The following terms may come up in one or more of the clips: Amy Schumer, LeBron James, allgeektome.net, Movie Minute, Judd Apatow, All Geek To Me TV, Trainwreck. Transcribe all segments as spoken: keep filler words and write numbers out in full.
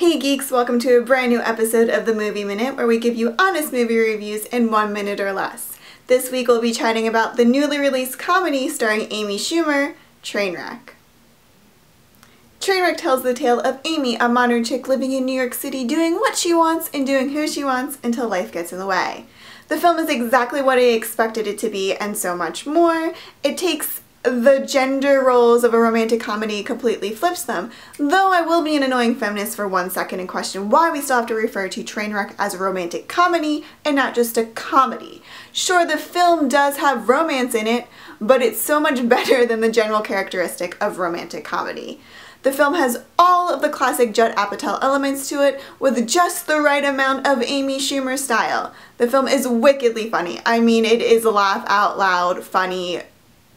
Hey geeks, welcome to a brand new episode of the Movie Minute, where we give you honest movie reviews in one minute or less. This week we'll be chatting about the newly released comedy starring Amy Schumer, Trainwreck. Trainwreck tells the tale of Amy, a modern chick living in New York City, doing what she wants and doing who she wants until life gets in the way. The film is exactly what I expected it to be and so much more. It takes the gender roles of a romantic comedy, completely flips them, though I will be an annoying feminist for one second and question why we still have to refer to Trainwreck as a romantic comedy and not just a comedy. Sure, the film does have romance in it, but it's so much better than the general characteristic of romantic comedy. The film has all of the classic Judd Apatow elements to it, with just the right amount of Amy Schumer style. The film is wickedly funny. I mean, it is laugh out loud funny,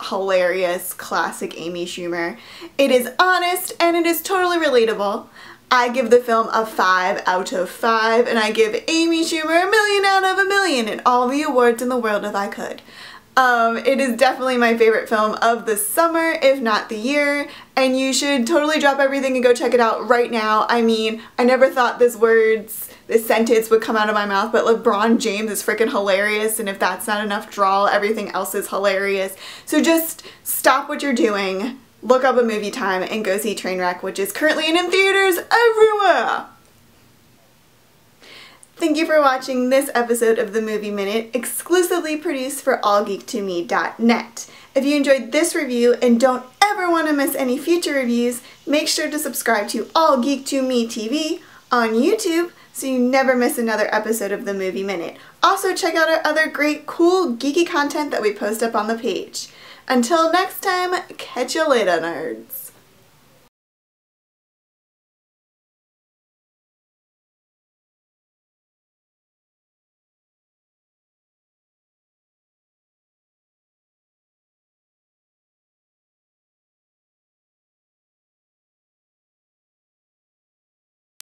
hilarious, classic Amy Schumer. It is honest and it is totally relatable. I give the film a five out of five, and I give Amy Schumer a million out of a million and all the awards in the world if I could. Um, it is definitely my favorite film of the summer, if not the year, and you should totally drop everything and go check it out right now. I mean, I never thought this words, this sentence would come out of my mouth, but LeBron James is freaking hilarious, and if that's not enough drawl, everything else is hilarious. So just stop what you're doing, look up A Movie Time, and go see Trainwreck, which is currently in theaters everywhere! Thank you for watching this episode of the Movie Minute, exclusively produced for all geek to me dot net. If you enjoyed this review and don't ever want to miss any future reviews, make sure to subscribe to All Geek To Me T V on YouTube so you never miss another episode of the Movie Minute. Also check out our other great, cool, geeky content that we post up on the page. Until next time, catch you later, nerds!